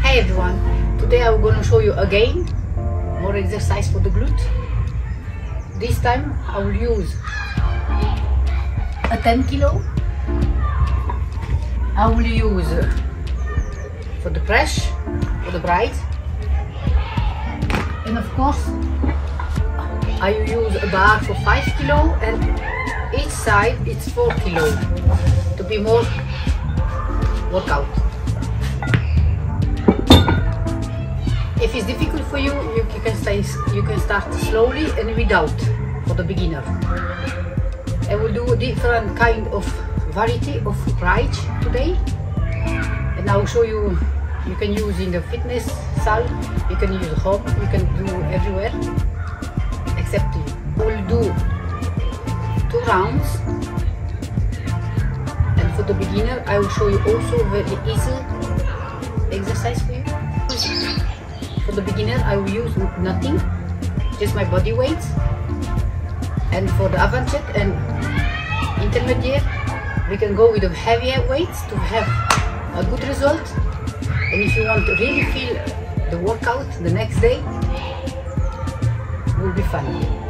Hey everyone, today I'm going to show you again more exercise for the glute. This time I will use a 10 kg. I will use for the press, for the bride, and of course I use a bar for 5 kg and each side it's 4 kg to be more workout. If it's difficult for you, you can start slowly and without for the beginner. I will do a different kind of variety of ride today, and I will show you. You can use in the fitness salle, you can use home, you can do everywhere except you. I will do 2 rounds, and for the beginner I will show you also very easy exercise for you. For the beginner I will use nothing, just my body weight, and for the advanced and intermediate we can go with a heavier weight to have a good result. And if you want to really feel the workout, the next day will be fun.